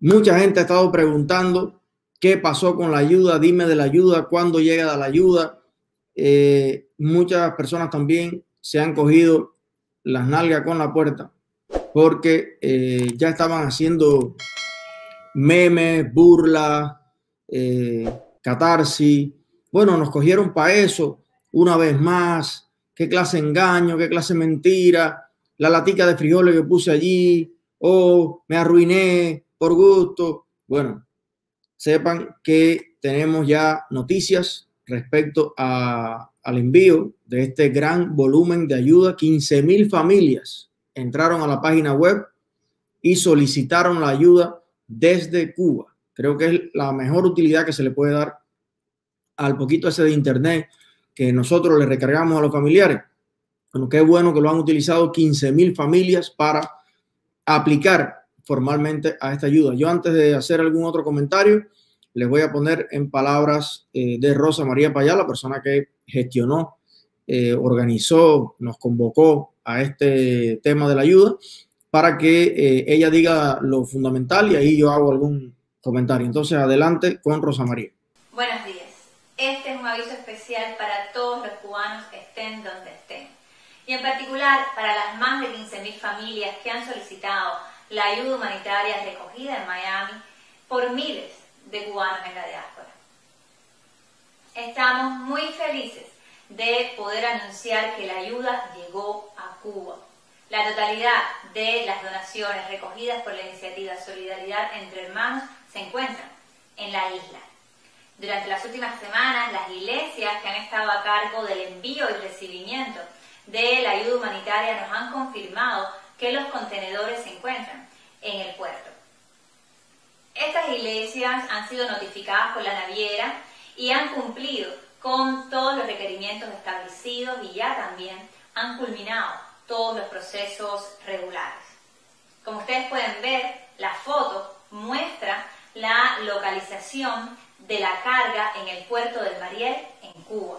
Mucha gente ha estado preguntando qué pasó con la ayuda, dime de la ayuda, cuándo llega la ayuda. Muchas personas también se han cogido las nalgas con la puerta porque ya estaban haciendo memes, burlas, catarsis. Bueno, nos cogieron para eso una vez más. Qué clase de engaño, qué clase de mentira. La latica de frijoles que puse allí. Oh, me arruiné por gusto. Bueno, sepan que tenemos ya noticias respecto al envío de este gran volumen de ayuda. 15.000 familias entraron a la página web y solicitaron la ayuda desde Cuba. Creo que es la mejor utilidad que se le puede dar al poquito ese de internet que nosotros le recargamos a los familiares. Bueno, qué bueno que lo han utilizado 15.000 familias para aplicar formalmente a esta ayuda. Yo, antes de hacer algún otro comentario, les voy a poner en palabras de Rosa María Payá, la persona que gestionó, organizó, nos convocó a este tema de la ayuda, para que ella diga lo fundamental y ahí yo hago algún comentario. Entonces, adelante con Rosa María. Buenos días. Este es un aviso especial para todos los cubanos, estén donde estén. Y en particular para las más de 15.000 familias que han solicitado la ayuda humanitaria recogida en Miami por miles de cubanos en la diáspora. Estamos muy felices de poder anunciar que la ayuda llegó a Cuba. La totalidad de las donaciones recogidas por la iniciativa Solidaridad entre Hermanos se encuentran en la isla. Durante las últimas semanas, las iglesias que han estado a cargo del envío y recibimiento de la ayuda humanitaria nos han confirmado que los contenedores se encuentran en el puerto. Estas iglesias han sido notificadas por la naviera y han cumplido con todos los requerimientos establecidos y ya también han culminado todos los procesos regulares. Como ustedes pueden ver, la foto muestra la localización de la carga en el puerto de Mariel, en Cuba.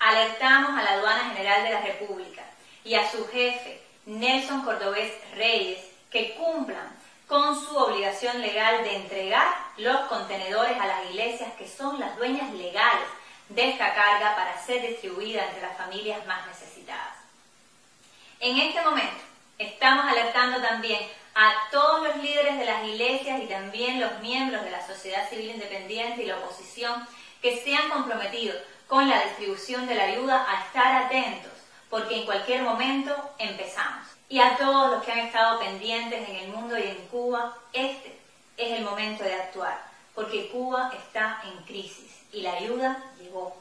Alertamos a la Aduana General de la República y a su jefe, Nelson Cordobés Reyes, que cumplan con su obligación legal de entregar los contenedores a las iglesias que son las dueñas legales de esta carga para ser distribuida entre las familias más necesitadas. En este momento estamos alertando también a todos los líderes de las iglesias y también los miembros de la sociedad civil independiente y la oposición que se han comprometido con la distribución de la ayuda a estar atentos, porque en cualquier momento empezamos. Y a todos los que han estado pendientes en el mundo y en Cuba, este es el momento de actuar, porque Cuba está en crisis y la ayuda llegó.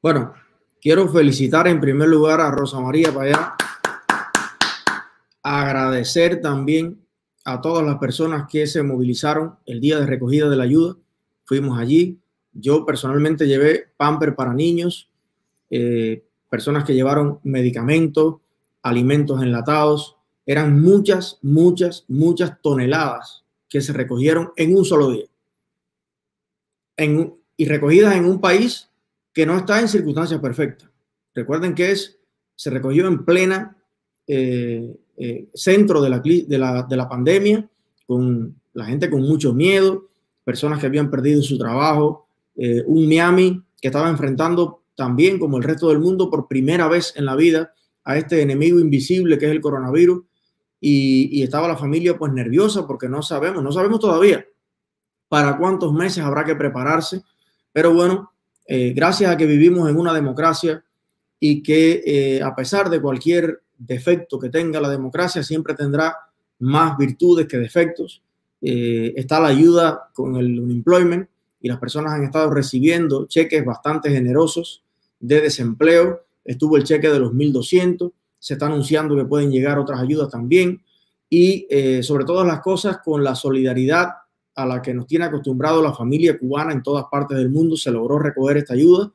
Bueno, quiero felicitar en primer lugar a Rosa María Payá, agradecer también a todas las personas que se movilizaron el día de recogida de la ayuda. Fuimos allí, yo personalmente llevé pamper para niños, personas que llevaron medicamentos, alimentos enlatados. Eran muchas toneladas que se recogieron en un solo día. Y recogidas en un país que no está en circunstancias perfectas. Recuerden que se recogió en plena centro de la pandemia, con la gente con mucho miedo, personas que habían perdido su trabajo, un Miami que estaba enfrentando también, como el resto del mundo, por primera vez en la vida a este enemigo invisible que es el coronavirus, y estaba la familia pues nerviosa porque no sabemos todavía para cuántos meses habrá que prepararse, pero bueno, gracias a que vivimos en una democracia y que a pesar de cualquier defecto que tenga la democracia, siempre tendrá más virtudes que defectos. Está la ayuda con el unemployment y las personas han estado recibiendo cheques bastante generosos de desempleo. Estuvo el cheque de los 1.200. Se está anunciando que pueden llegar otras ayudas también. Y sobre todas las cosas, con la solidaridad a la que nos tiene acostumbrado la familia cubana en todas partes del mundo, se logró recoger esta ayuda.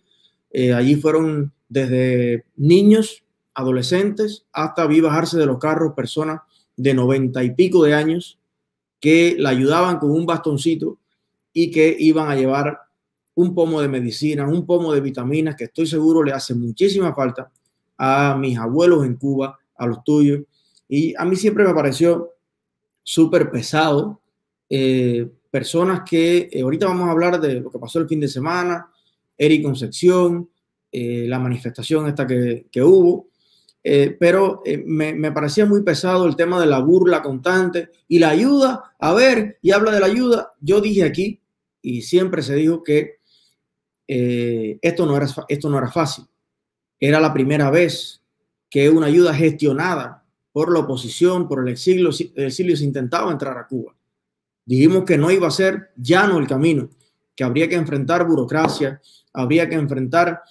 Allí fueron desde niños, adolescentes, hasta vi bajarse de los carros personas de 90 y pico de años que la ayudaban con un bastoncito y que iban a llevar un pomo de medicina, un pomo de vitaminas, que estoy seguro le hace muchísima falta a mis abuelos en Cuba, a los tuyos. Y a mí siempre me pareció súper pesado. Personas que, ahorita vamos a hablar de lo que pasó el fin de semana, Erick Concepción, la manifestación esta que hubo, pero me parecía muy pesado el tema de la burla constante y la ayuda. A ver, y habla de la ayuda. Yo dije aquí, y siempre se dijo que esto no era fácil. Era la primera vez que una ayuda gestionada por la oposición, por el exilio, se intentaba entrar a Cuba. Dijimos que no iba a ser llano el camino, que habría que enfrentar burocracia, habría que enfrentar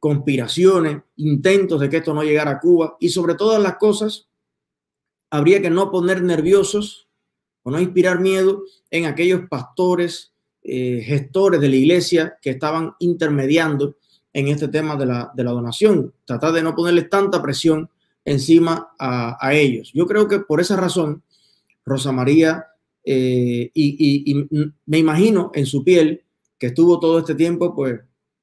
conspiraciones, intentos de que esto no llegara a Cuba, y sobre todas las cosas, habría que no poner nerviosos o no inspirar miedo en aquellos pastores, gestores de la iglesia que estaban intermediando en este tema de la donación. Tratar de no ponerles tanta presión encima a ellos. Yo creo que por esa razón, Rosa María, y me imagino en su piel, que estuvo todo este tiempo pues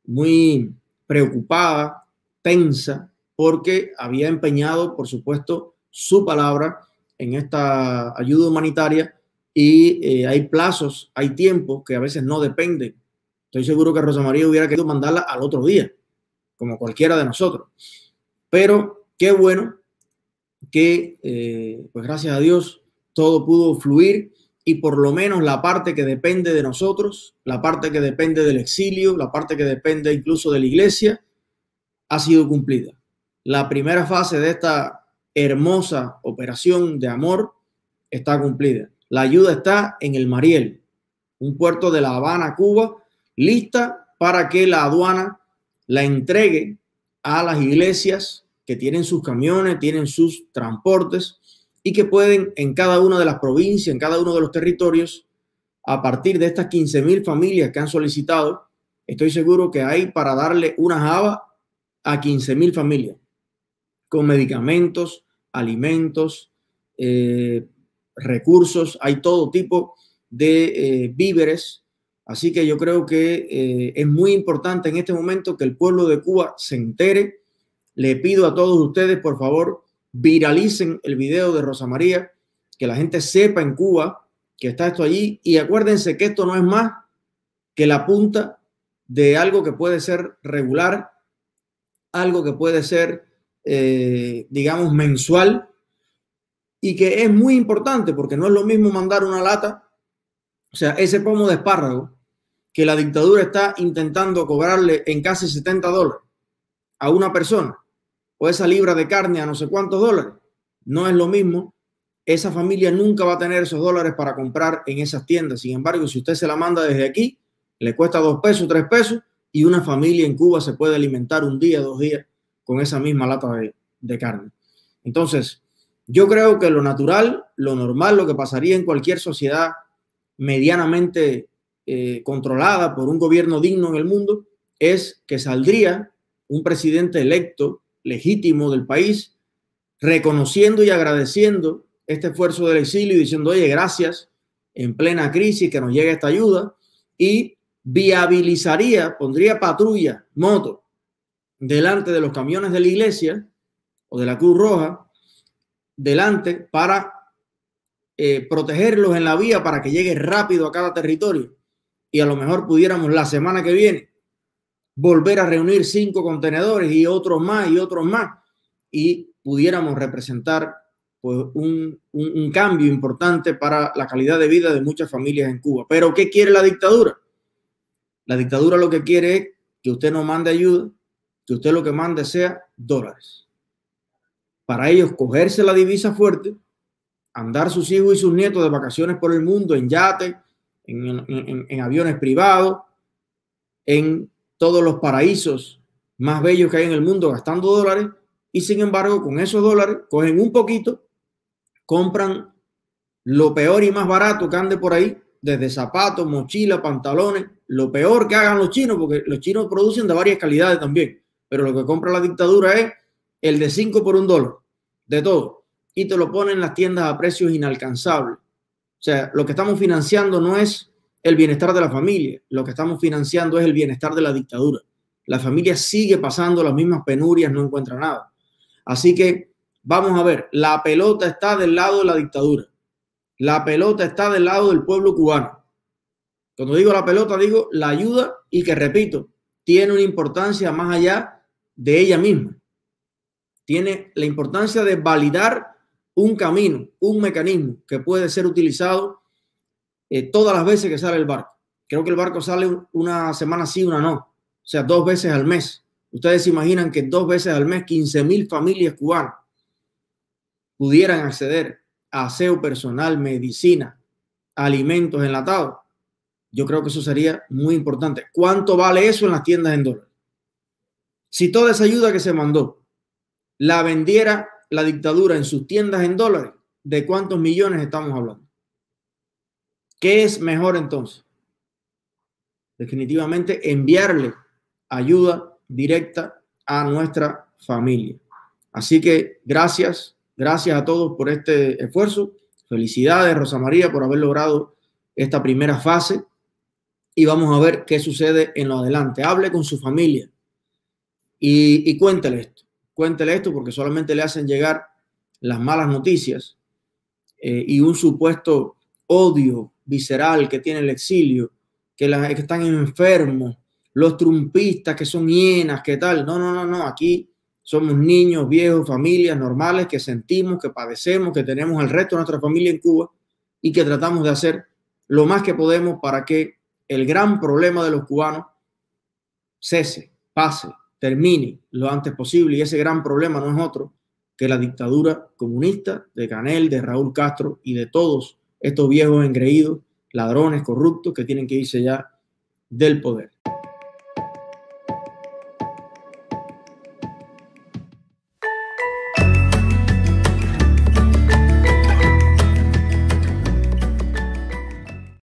muy preocupada, tensa, porque había empeñado, por supuesto, su palabra en esta ayuda humanitaria, y hay plazos, hay tiempos que a veces no dependen. Estoy seguro que Rosa María hubiera querido mandarla al otro día, como cualquiera de nosotros. Pero qué bueno que, pues gracias a Dios, todo pudo fluir, y por lo menos la parte que depende de nosotros, la parte que depende del exilio, la parte que depende incluso de la iglesia, ha sido cumplida. La primera fase de esta hermosa operación de amor está cumplida. La ayuda está en el Mariel, un puerto de La Habana, Cuba, lista para que la aduana la entregue a las iglesias que tienen sus camiones, tienen sus transportes, y que pueden en cada una de las provincias, en cada uno de los territorios, a partir de estas 15.000 familias que han solicitado, estoy seguro que hay para darle una jaba a 15.000 familias, con medicamentos, alimentos, recursos, hay todo tipo de víveres. Así que yo creo que es muy importante en este momento que el pueblo de Cuba se entere. Le pido a todos ustedes, por favor, viralicen el video de Rosa María, que la gente sepa en Cuba que está esto allí, y acuérdense que esto no es más que la punta de algo que puede ser regular, algo que puede ser, digamos, mensual, y que es muy importante porque no es lo mismo mandar una lata, o sea, ese pomo de espárrago que la dictadura está intentando cobrarle en casi $70 a una persona, o esa libra de carne a no sé cuántos dólares, no es lo mismo. Esa familia nunca va a tener esos dólares para comprar en esas tiendas. Sin embargo, si usted se la manda desde aquí, le cuesta $2, $3, y una familia en Cuba se puede alimentar un día, 2 días con esa misma lata de carne. Entonces, yo creo que lo natural, lo normal, lo que pasaría en cualquier sociedad medianamente controlada por un gobierno digno en el mundo, es que saldría un presidente electo legítimo del país, reconociendo y agradeciendo este esfuerzo del exilio y diciendo, oye, gracias, en plena crisis que nos llega esta ayuda, y viabilizaría, pondría patrulla, moto, delante de los camiones de la iglesia o de la Cruz Roja, delante para protegerlos en la vía para que llegue rápido a cada territorio. Y a lo mejor pudiéramos la semana que viene volver a reunir 5 contenedores y otros más y otros más, y pudiéramos representar pues un cambio importante para la calidad de vida de muchas familias en Cuba. Pero ¿qué quiere la dictadura? La dictadura lo que quiere es que usted no mande ayuda, que usted lo que mande sea dólares. Para ellos cogerse la divisa fuerte, andar sus hijos y sus nietos de vacaciones por el mundo en yate, en aviones privados, en todos los paraísos más bellos que hay en el mundo gastando dólares, y sin embargo con esos dólares cogen un poquito, compran lo peor y más barato que ande por ahí, desde zapatos, mochilas, pantalones, lo peor que hagan los chinos, porque los chinos producen de varias calidades también, pero lo que compra la dictadura es el de 5 por $1, de todo, y te lo ponen en las tiendas a precios inalcanzables. O sea, lo que estamos financiando no es el bienestar de la familia, lo que estamos financiando es el bienestar de la dictadura. La familia sigue pasando las mismas penurias, no encuentra nada. Así que vamos a ver, la pelota está del lado de la dictadura. La pelota está del lado del pueblo cubano. Cuando digo la pelota, digo la ayuda y que, repito, tiene una importancia más allá de ella misma. Tiene la importancia de validar un camino, un mecanismo que puede ser utilizado todas las veces que sale el barco. Creo que el barco sale una semana sí, una no. O sea, 2 veces al mes. Ustedes se imaginan que 2 veces al mes 15.000 familias cubanas pudieran acceder a aseo personal, medicina, alimentos enlatados. Yo creo que eso sería muy importante. ¿Cuánto vale eso en las tiendas en dólares? Si toda esa ayuda que se mandó la vendiera la dictadura en sus tiendas en dólares, ¿de cuántos millones estamos hablando? ¿Qué es mejor entonces? Definitivamente enviarle ayuda directa a nuestra familia. Así que gracias. Gracias a todos por este esfuerzo. Felicidades, Rosa María, por haber logrado esta primera fase. Y vamos a ver qué sucede en lo adelante. Hable con su familia y cuéntele esto. Cuéntele esto porque solamente le hacen llegar las malas noticias y un supuesto odio visceral que tiene el exilio, que están enfermos, los trumpistas que son hienas, qué tal. No, no, no, no. Aquí somos niños, viejos, familias normales que sentimos, que padecemos, que tenemos el resto de nuestra familia en Cuba y que tratamos de hacer lo más que podemos para que el gran problema de los cubanos cese, pase, termine lo antes posible. Y ese gran problema no es otro que la dictadura comunista de Canel, de Raúl Castro y de todos estos viejos engreídos, ladrones, corruptos que tienen que irse ya del poder.